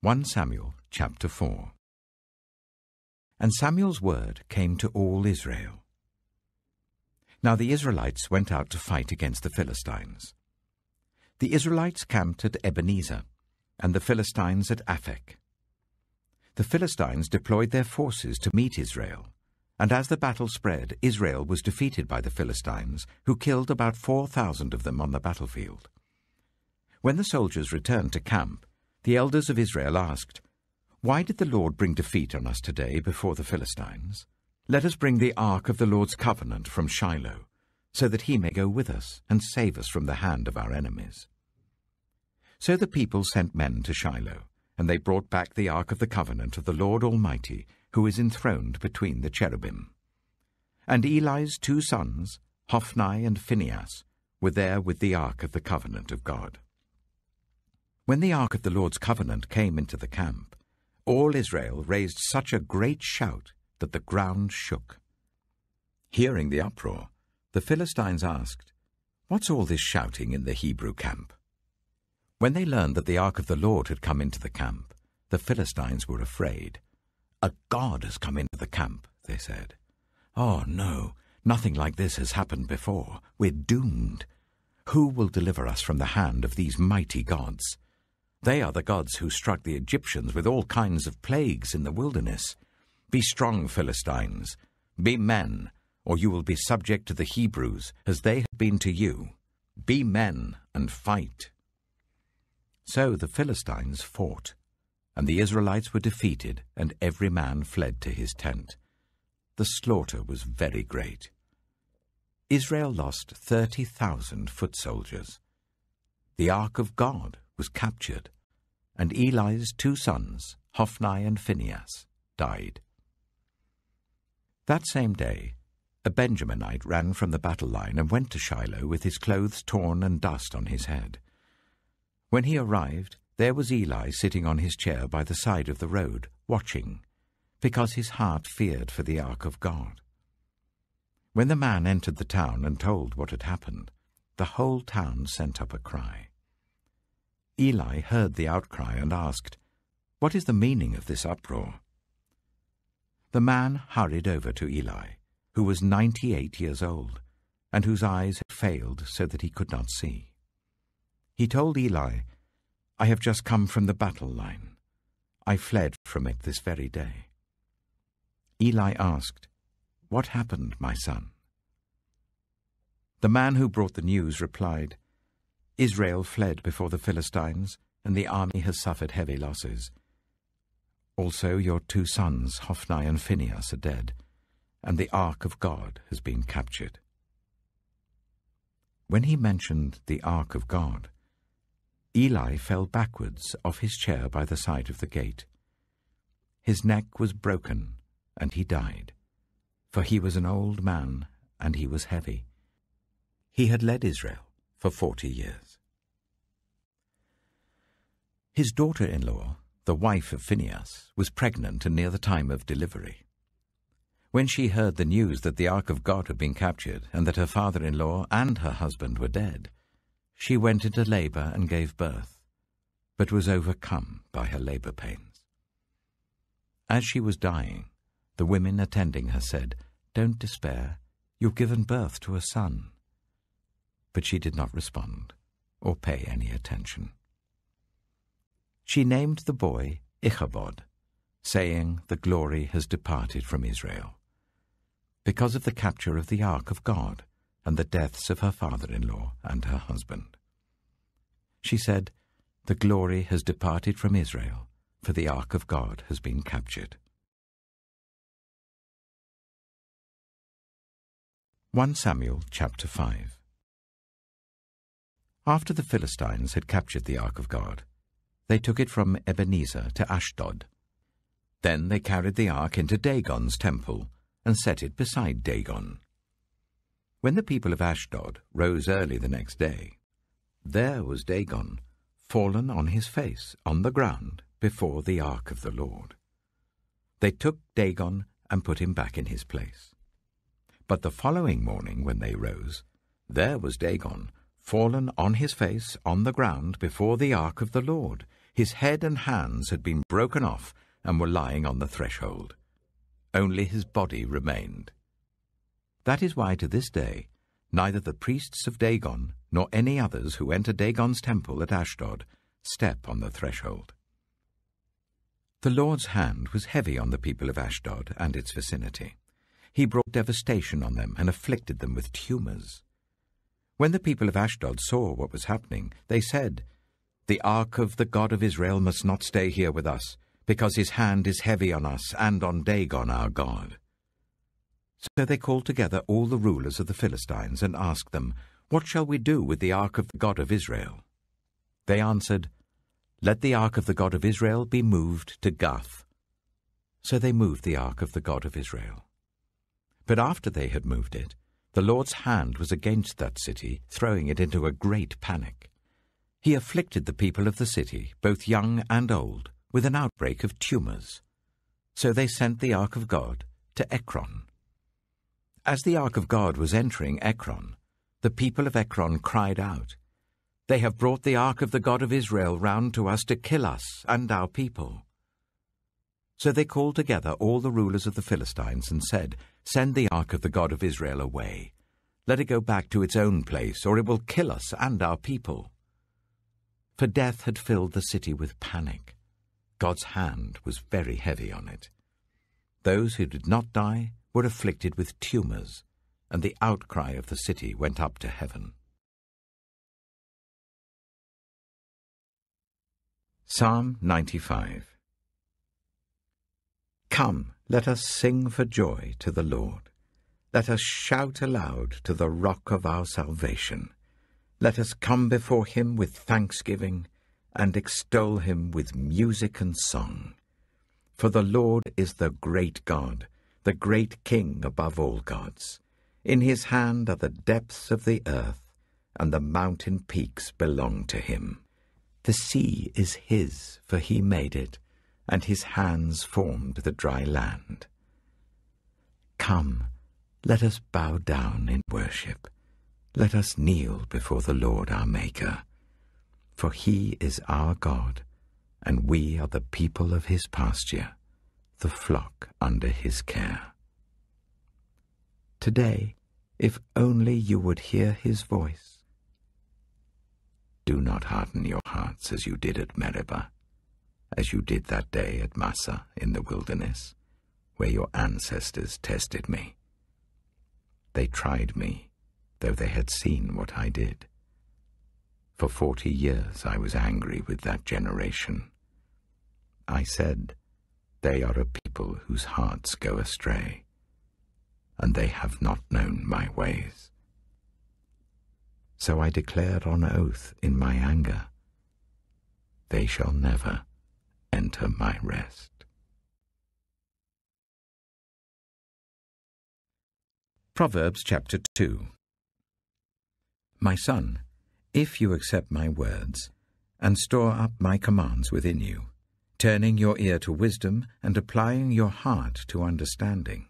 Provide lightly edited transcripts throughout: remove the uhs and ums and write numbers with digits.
1 Samuel chapter 4. And Samuel's word came to all Israel. Now the Israelites went out to fight against the Philistines. The Israelites camped at Ebenezer, and the Philistines at Aphek. The Philistines deployed their forces to meet Israel, and as the battle spread, Israel was defeated by the Philistines, who killed about 4,000 of them on the battlefield. When the soldiers returned to camp, the elders of Israel asked, "Why did the Lord bring defeat on us today before the Philistines? Let us bring the ark of the Lord's covenant from Shiloh, so that he may go with us and save us from the hand of our enemies." So the people sent men to Shiloh, and they brought back the ark of the covenant of the Lord Almighty, who is enthroned between the cherubim. And Eli's two sons, Hophni and Phinehas, were there with the ark of the covenant of God. When the ark of the Lord's covenant came into the camp, all Israel raised such a great shout that the ground shook. Hearing the uproar, the Philistines asked, "What's all this shouting in the Hebrew camp?" When they learned that the ark of the Lord had come into the camp, the Philistines were afraid. "A god has come into the camp," they said. "Oh no, nothing like this has happened before. We're doomed. Who will deliver us from the hand of these mighty gods? They are the gods who struck the Egyptians with all kinds of plagues in the wilderness. Be strong, Philistines. Be men, or you will be subject to the Hebrews, as they have been to you. Be men and fight." So the Philistines fought, and the Israelites were defeated, and every man fled to his tent. The slaughter was very great. Israel lost 30,000 foot soldiers. The ark of God was captured, and Eli's two sons, Hophni and Phinehas, died. That same day, a Benjaminite ran from the battle line and went to Shiloh with his clothes torn and dust on his head. When he arrived, there was Eli sitting on his chair by the side of the road, watching, because his heart feared for the ark of God. When the man entered the town and told what had happened, the whole town sent up a cry. Eli heard the outcry and asked, "What is the meaning of this uproar?" The man hurried over to Eli, who was 98 years old, and whose eyes had failed so that he could not see. He told Eli, "I have just come from the battle line. I fled from it this very day." Eli asked, "What happened, my son?" The man who brought the news replied, "Israel fled before the Philistines, and the army has suffered heavy losses. Also your two sons, Hophni and Phinehas, are dead, and the ark of God has been captured." When he mentioned the ark of God, Eli fell backwards off his chair by the side of the gate. His neck was broken, and he died, for he was an old man, and he was heavy. He had led Israel for 40 years. His daughter-in-law, the wife of Phinehas, was pregnant and near the time of delivery. When she heard the news that the ark of God had been captured and that her father-in-law and her husband were dead, she went into labor and gave birth, but was overcome by her labor pains. As she was dying, the women attending her said, "Don't despair, you've given birth to a son." But she did not respond or pay any attention. She named the boy Ichabod, saying, "The glory has departed from Israel," because of the capture of the ark of God and the deaths of her father-in-law and her husband. She said, "The glory has departed from Israel, for the ark of God has been captured." 1 Samuel chapter 5. After the Philistines had captured the ark of God, they took it from Ebenezer to Ashdod. Then they carried the ark into Dagon's temple and set it beside Dagon. When the people of Ashdod rose early the next day, there was Dagon, fallen on his face on the ground before the ark of the Lord. They took Dagon and put him back in his place. But the following morning when they rose, there was Dagon, fallen on his face on the ground before the ark of the Lord, His head and hands had been broken off and were lying on the threshold. Only his body remained. That is why to this day neither the priests of Dagon nor any others who enter Dagon's temple at Ashdod step on the threshold. The Lord's hand was heavy on the people of Ashdod and its vicinity. He brought devastation on them and afflicted them with tumors. When the people of Ashdod saw what was happening, they said, "The ark of the God of Israel must not stay here with us, because his hand is heavy on us and on Dagon our God." So they called together all the rulers of the Philistines and asked them, "What shall we do with the ark of the God of Israel?" They answered, "Let the ark of the God of Israel be moved to Gath." So they moved the ark of the God of Israel. But after they had moved it, the Lord's hand was against that city, throwing it into a great panic. He afflicted the people of the city, both young and old, with an outbreak of tumors. So they sent the ark of God to Ekron. As the ark of God was entering Ekron, the people of Ekron cried out, "They have brought the ark of the God of Israel round to us to kill us and our people." So they called together all the rulers of the Philistines and said, "Send the ark of the God of Israel away. Let it go back to its own place, or it will kill us and our people." For death had filled the city with panic. God's hand was very heavy on it. Those who did not die were afflicted with tumors, and the outcry of the city went up to heaven. Psalm 95. Come, let us sing for joy to the Lord. Let us shout aloud to the rock of our salvation. Let us come before him with thanksgiving and extol him with music and song. For the Lord is the great God, the great King above all gods. In his hand are the depths of the earth, and the mountain peaks belong to him. The sea is his, for he made it, and his hands formed the dry land. Come, let us bow down in worship. Let us kneel before the Lord our Maker. For he is our God, and we are the people of his pasture, the flock under his care. Today, if only you would hear his voice. Do not harden your hearts as you did at Meribah, as you did that day at Massah in the wilderness, where your ancestors tested me. They tried me, though they had seen what I did. For 40 years I was angry with that generation. I said, "They are a people whose hearts go astray, and they have not known my ways." So I declared on oath in my anger, "They shall never enter my rest." Proverbs chapter 2. My son, if you accept my words, and store up my commands within you, turning your ear to wisdom and applying your heart to understanding.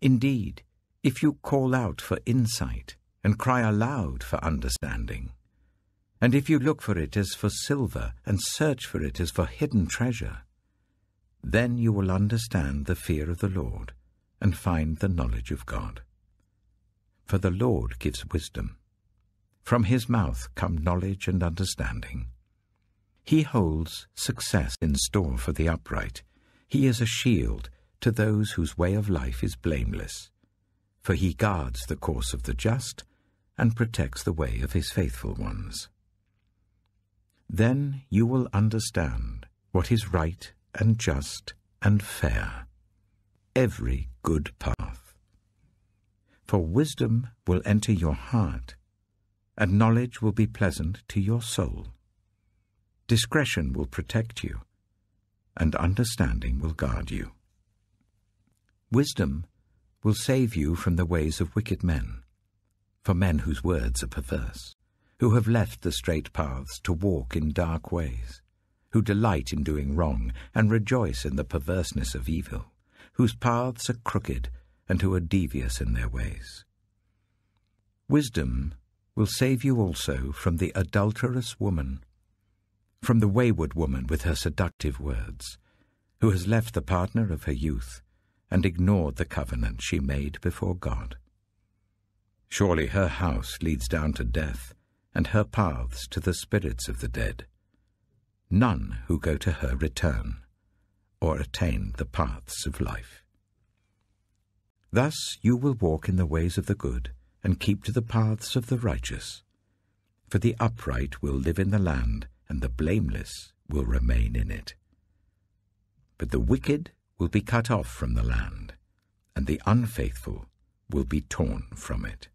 Indeed, if you call out for insight and cry aloud for understanding, and if you look for it as for silver and search for it as for hidden treasure, then you will understand the fear of the Lord and find the knowledge of God. For the Lord gives wisdom. From his mouth come knowledge and understanding. He holds success in store for the upright. He is a shield to those whose way of life is blameless. For he guards the course of the just and protects the way of his faithful ones. Then you will understand what is right and just and fair, every good path. For wisdom will enter your heart, and knowledge will be pleasant to your soul. Discretion will protect you, and understanding will guard you. Wisdom will save you from the ways of wicked men, for men whose words are perverse, who have left the straight paths to walk in dark ways, who delight in doing wrong and rejoice in the perverseness of evil, whose paths are crooked and who are devious in their ways. Wisdom will save you also from the adulterous woman, from the wayward woman with her seductive words, who has left the partner of her youth and ignored the covenant she made before God. Surely her house leads down to death, and her paths to the spirits of the dead. None who go to her return, or attain the paths of life. Thus you will walk in the ways of the good, and keep to the paths of the righteous. For the upright will live in the land, and the blameless will remain in it. But the wicked will be cut off from the land, and the unfaithful will be torn from it.